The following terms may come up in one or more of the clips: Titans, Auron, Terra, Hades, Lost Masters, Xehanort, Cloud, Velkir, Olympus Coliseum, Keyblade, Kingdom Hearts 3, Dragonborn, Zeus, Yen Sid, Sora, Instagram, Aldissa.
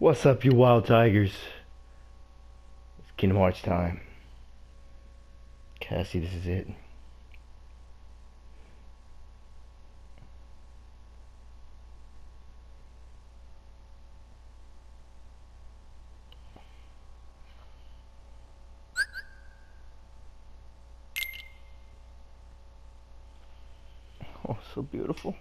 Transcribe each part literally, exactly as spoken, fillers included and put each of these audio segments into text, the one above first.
What's up, you wild tigers? It's Kingdom Hearts time. Cassie, this is it. Oh, so beautiful.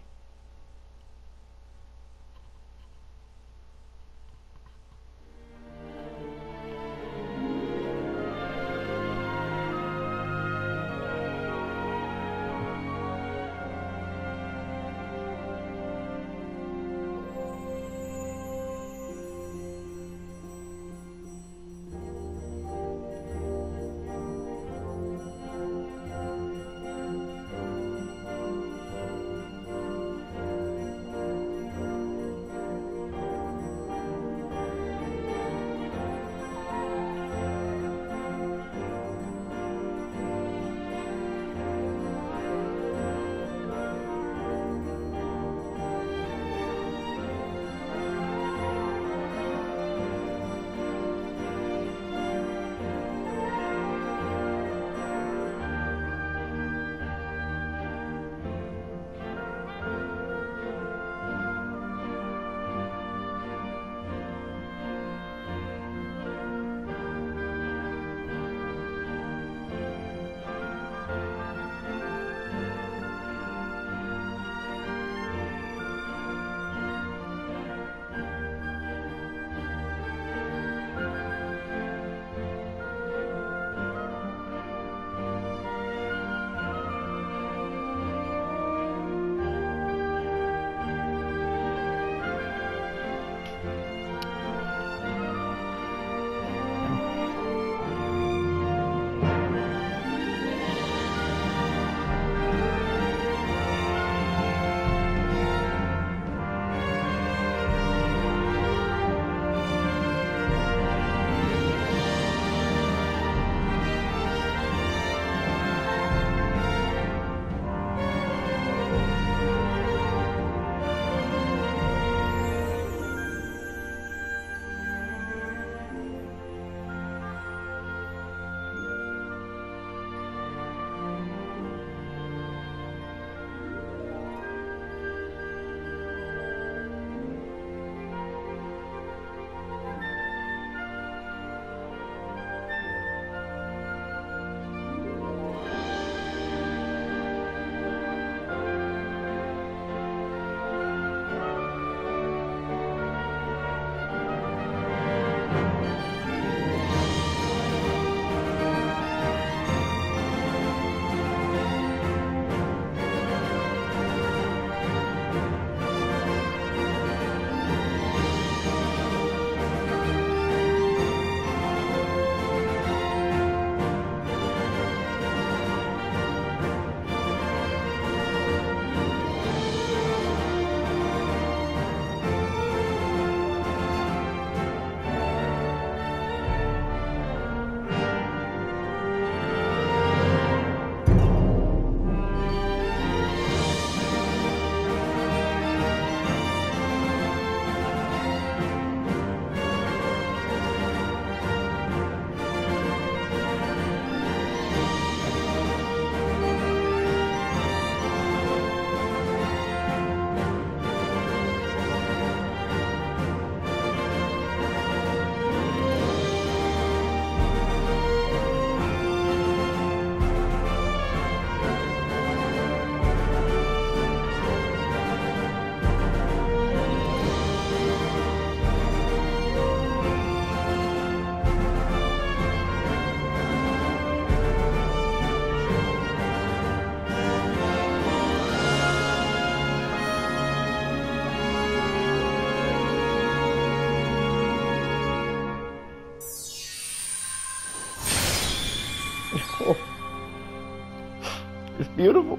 It's beautiful.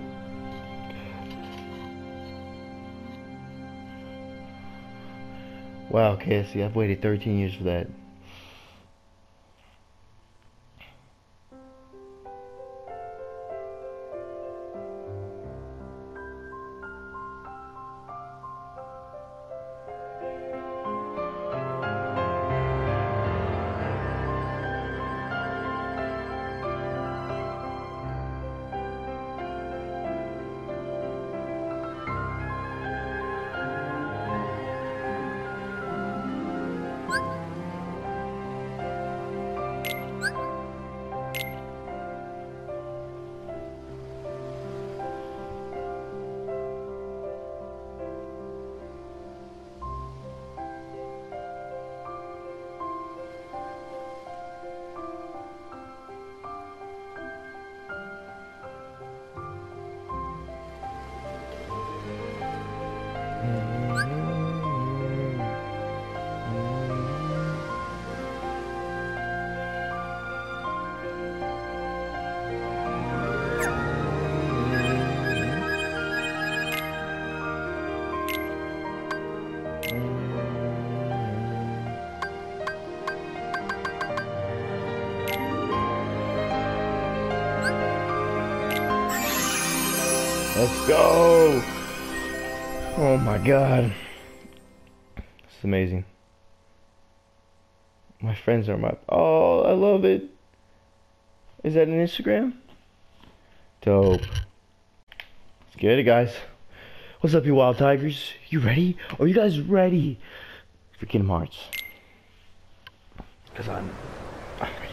Wow, Cassie, I've waited thirteen years for that. Let's go! Oh my god. It's amazing. My friends are my... Oh, I love it. Is that an Instagram? Dope. Let's get it, guys. What's up, you wild tigers? You ready? Are you guys ready for Kingdom Hearts? Because I'm... I'm ready.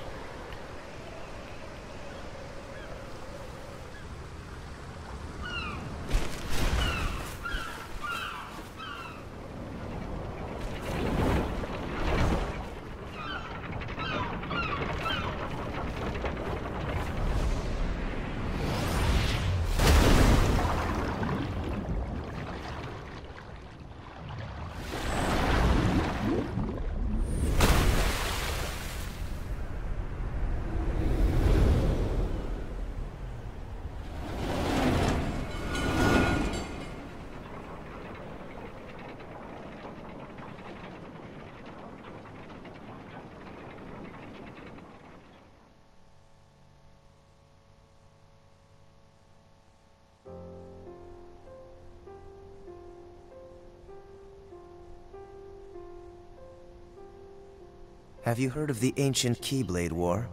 Have you heard of the ancient Keyblade War?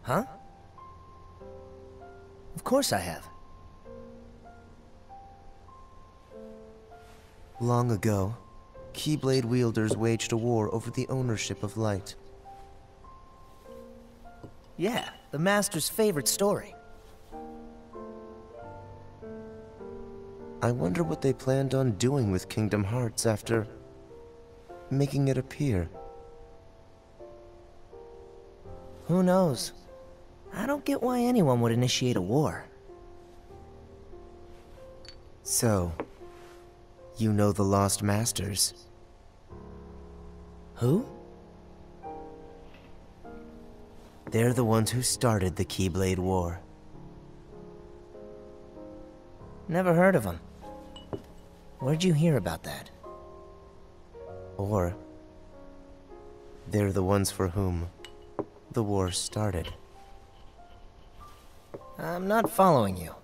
Huh? Of course I have. Long ago, Keyblade wielders waged a war over the ownership of light. Yeah, the Master's favorite story. I wonder what they planned on doing with Kingdom Hearts after making it appear. Who knows? I don't get why anyone would initiate a war. So, you know the Lost Masters? Who? They're the ones who started the Keyblade War. Never heard of them. Where'd you hear about that? Or, they're the ones for whom the war started. I'm not following you.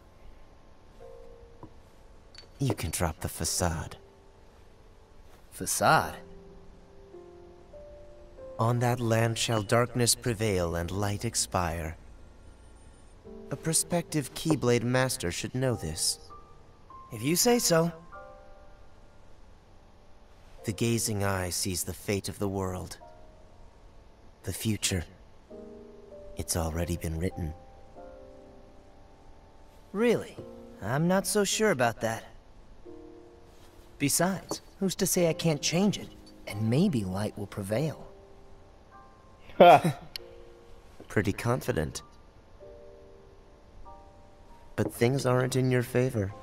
You can drop the facade. Facade? On that land shall darkness prevail and light expire. A prospective Keyblade master should know this. If you say so. The gazing eye sees the fate of the world. The future. It's already been written. Really? I'm not so sure about that. Besides, who's to say I can't change it? And maybe light will prevail. Pretty confident. But things aren't in your favor.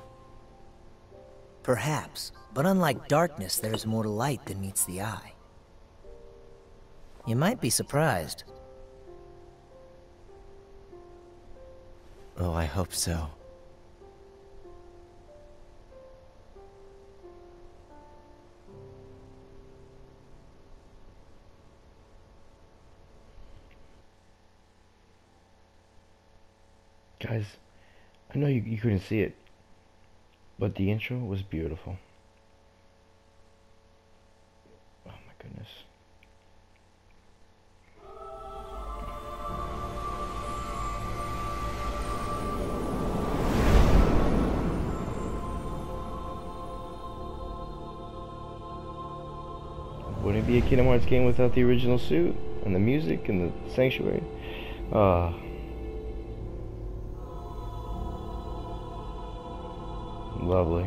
Perhaps, but unlike darkness, there's more to light than meets the eye. You might be surprised. Oh, I hope so. Guys, I know you, you couldn't see it, but the intro was beautiful. Oh my goodness. Wouldn't it be a Kingdom Hearts game without the original suit, and the music, and the sanctuary? Uh. Lovely.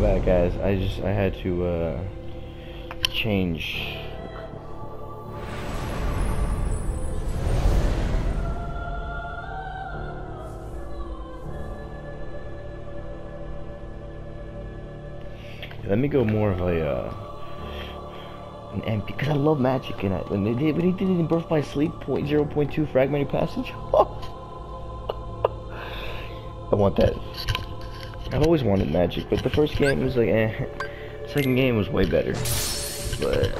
bad, guys. I just I had to uh, change. Let me go more of a uh, an M P, because I love magic in it. When they did, when he did it in Birth by Sleep, point zero point two fragmented passage. I want that. I've always wanted magic, but the first game was like, eh. Second game was way better. But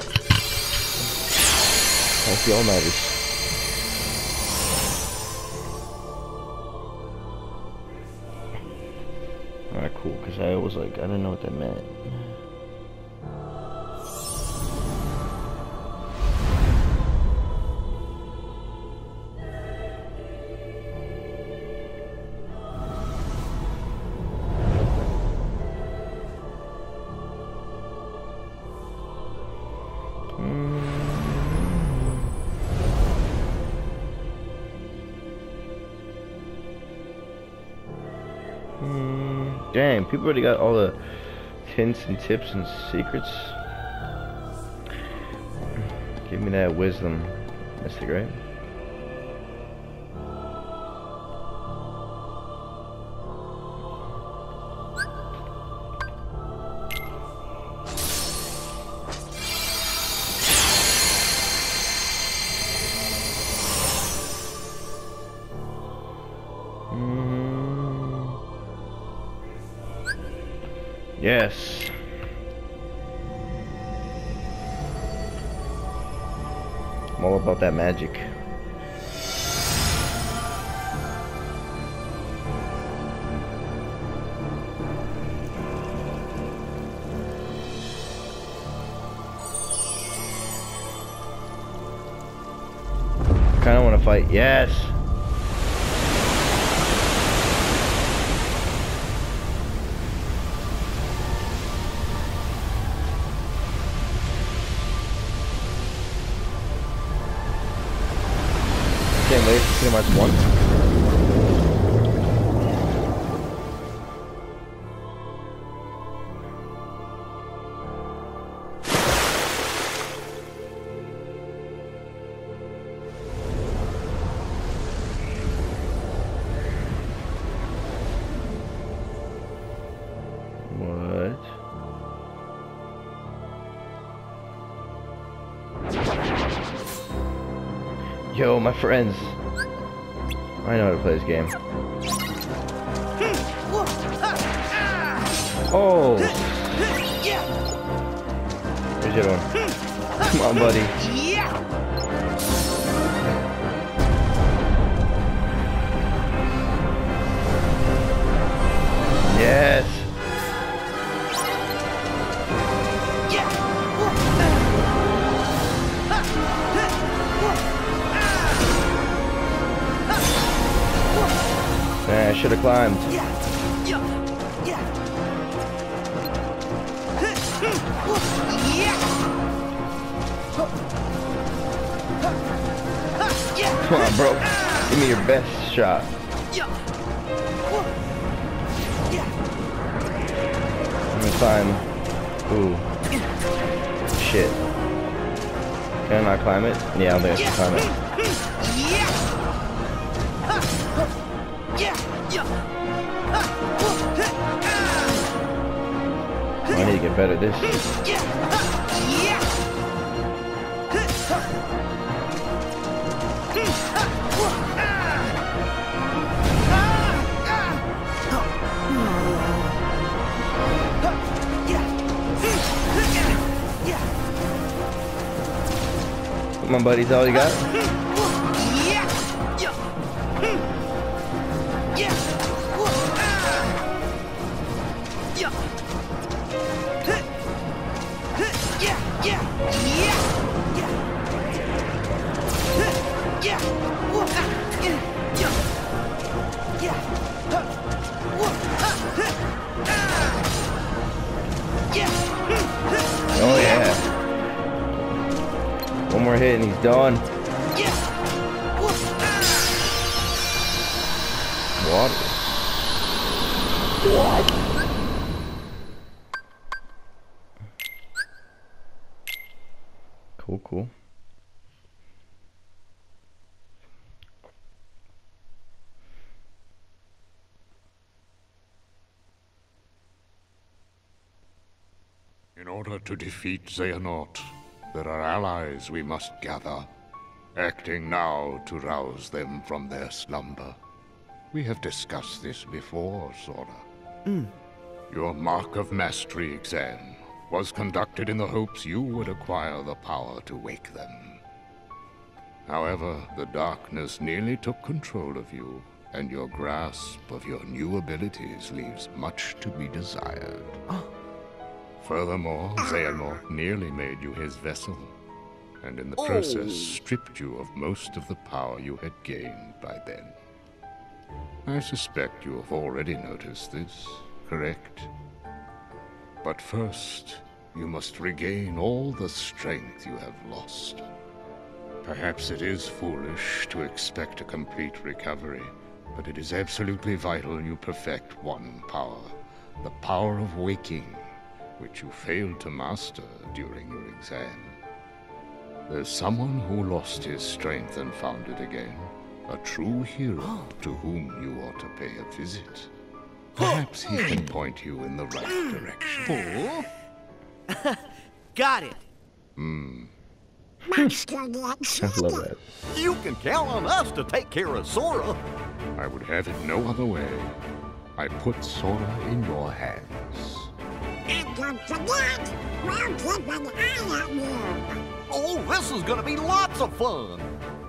that's the all nighters. Alright, cool, because I was like, I didn't know what that meant. Dang, people already got all the hints and tips and secrets. Give me that wisdom mystic, right? Yes. I'm all about that magic. Kind of want to fight. Yes. Pretty much one. What? Yo, my friends. I know how to play this game. Oh! Where's the other one? Come on, buddy. Yes! I should have climbed. Come on, bro. Give me your best shot. I'm gonna climb. Ooh. Shit. Can I not climb it? Yeah, I think I can climb it. I need to get better at this. Come on, buddy, is that all you got? Hit and he's done. Water. What? cool, cool. In order to defeat Xehanort, there are allies we must gather, acting now to rouse them from their slumber. We have discussed this before, Sora. Mm. Your Mark of Mastery exam was conducted in the hopes you would acquire the power to wake them. However, the darkness nearly took control of you, and your grasp of your new abilities leaves much to be desired. Oh. Furthermore, Xehanort nearly made you his vessel, and in the process oh. stripped you of most of the power you had gained by then. I suspect you have already noticed this, correct? But first, you must regain all the strength you have lost. Perhaps it is foolish to expect a complete recovery, but it is absolutely vital you perfect one power, the power of waking, which you failed to master during your exam. There's someone who lost his strength and found it again, a true hero to whom you ought to pay a visit. Perhaps he can point you in the right direction. Oh. Got it. Hmm. I love that. You can count on us to take care of Sora. I would have it no other way. I put Sora in your hands. And don't forget, we'll keep an eye on you. Oh, this is gonna be lots of fun.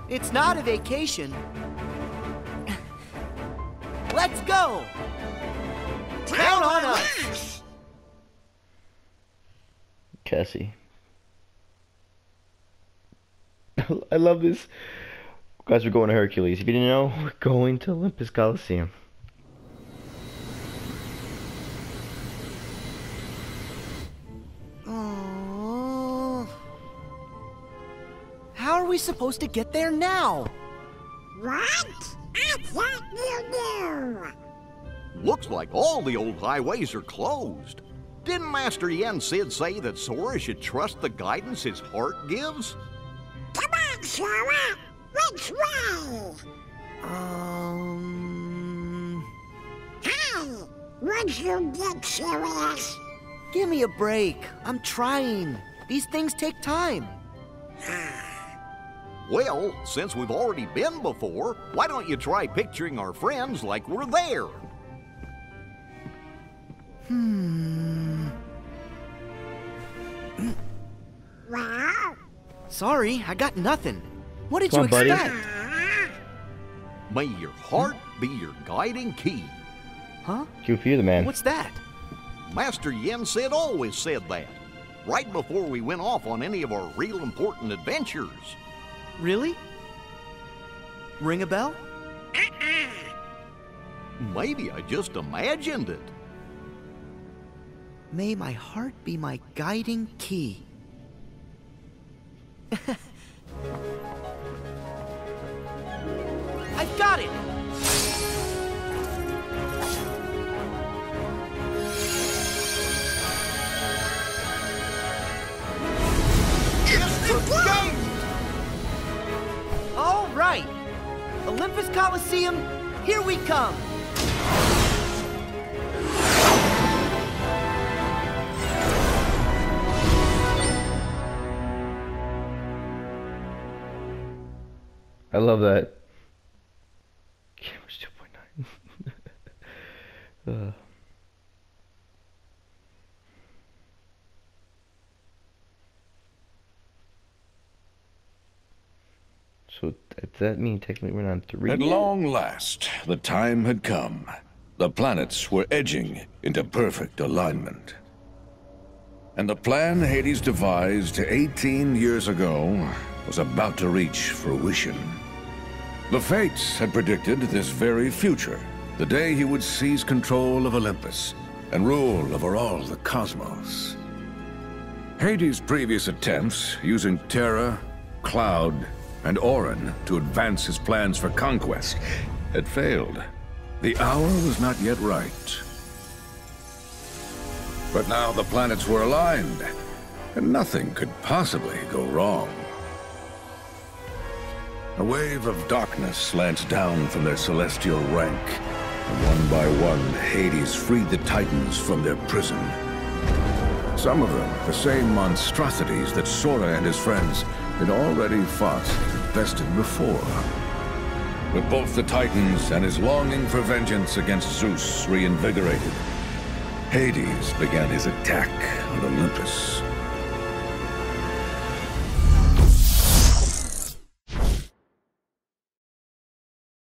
It's not a vacation. Let's go. Count on us. Cassie. I love this. Guys, we're going to Hercules. If you didn't know, we're going to Olympus Coliseum. Are we supposed to get there now? What? I thought you knew. Looks like all the old highways are closed. Didn't Master Yen Sid say that Sora should trust the guidance his heart gives? Come on, Sora! Which way? Um... Hey! Would you get serious? Give me a break. I'm trying. These things take time. Well, since we've already been before, why don't you try picturing our friends like we're there? Hmm. Wow. Sorry, I got nothing. What did Come you on, expect? Buddy. May your heart be your guiding key. Huh? Cue for you, the man. What's that? Master Yen Sid always said that, right before we went off on any of our real important adventures. Really? Ring a bell? Uh-uh. Maybe I just imagined it. May my heart be my guiding key. I've got it! It's the game! All right, Olympus Coliseum, here we come. I love that. Camera's two point nine. uh. So that means technically we're on three. At long last, the time had come. The planets were edging into perfect alignment. And the plan Hades devised eighteen years ago was about to reach fruition. The fates had predicted this very future, the day he would seize control of Olympus and rule over all the cosmos. Hades' previous attempts, using Terra, Cloud, and Auron to advance his plans for conquest, had failed. The hour was not yet right. But now the planets were aligned, and nothing could possibly go wrong. A wave of darkness slants down from their celestial rank, and one by one, Hades freed the Titans from their prison. Some of them, the same monstrosities that Sora and his friends had already fought and bested before. With both the Titans and his longing for vengeance against Zeus reinvigorated, Hades began his attack on Olympus.